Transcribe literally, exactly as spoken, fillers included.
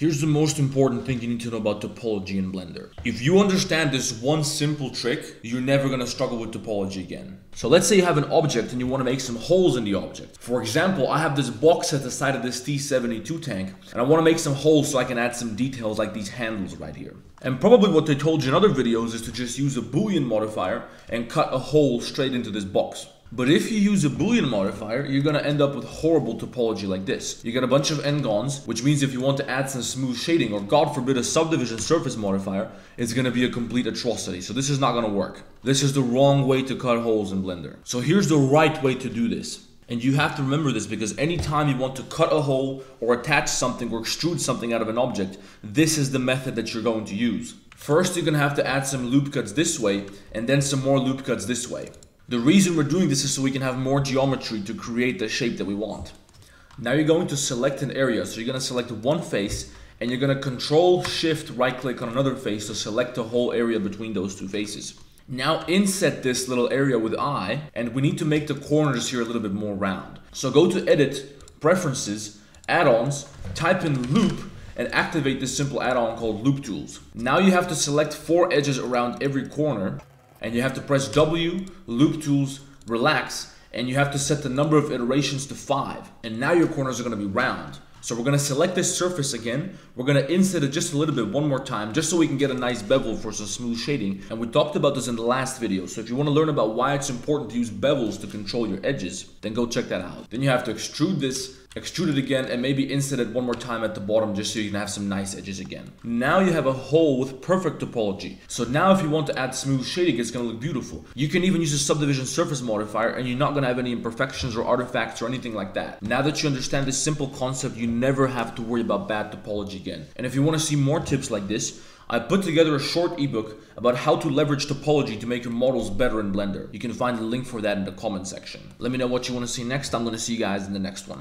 Here's the most important thing you need to know about topology in Blender. If you understand this one simple trick, you're never gonna struggle with topology again. So let's say you have an object and you wanna make some holes in the object. For example, I have this box at the side of this T seventy-two tank, and I wanna make some holes so I can add some details like these handles right here. And probably what they told you in other videos is to just use a Boolean modifier and cut a hole straight into this box. But if you use a Boolean modifier, you're gonna end up with horrible topology like this. You get a bunch of n-gons, which means if you want to add some smooth shading or, God forbid, a subdivision surface modifier, it's gonna be a complete atrocity. So this is not gonna work. This is the wrong way to cut holes in Blender. So here's the right way to do this. And you have to remember this because anytime you want to cut a hole or attach something or extrude something out of an object, this is the method that you're going to use. First, you're gonna have to add some loop cuts this way and then some more loop cuts this way. The reason we're doing this is so we can have more geometry to create the shape that we want. Now you're going to select an area. So you're going to select one face and you're going to control shift right click on another face to select the whole area between those two faces. Now inset this little area with I, and we need to make the corners here a little bit more round. So go to edit, preferences, add-ons, type in loop, and activate this simple add-on called loop tools. Now you have to select four edges around every corner. And you have to press W, loop tools, relax, and you have to set the number of iterations to five. And now your corners are gonna be round. So we're gonna select this surface again. We're gonna inset it just a little bit one more time, just so we can get a nice bevel for some smooth shading. And we talked about this in the last video. So if you wanna learn about why it's important to use bevels to control your edges, then go check that out. Then you have to extrude this, extrude it again, and maybe inset it one more time at the bottom just so you can have some nice edges again. Now you have a hole with perfect topology. So now if you want to add smooth shading, it's gonna look beautiful. You can even use a subdivision surface modifier and you're not gonna have any imperfections or artifacts or anything like that. Now that you understand this simple concept, you never have to worry about bad topology again. And if you wanna see more tips like this, I put together a short ebook about how to leverage topology to make your models better in Blender. You can find the link for that in the comment section. Let me know what you wanna see next. I'm gonna see you guys in the next one.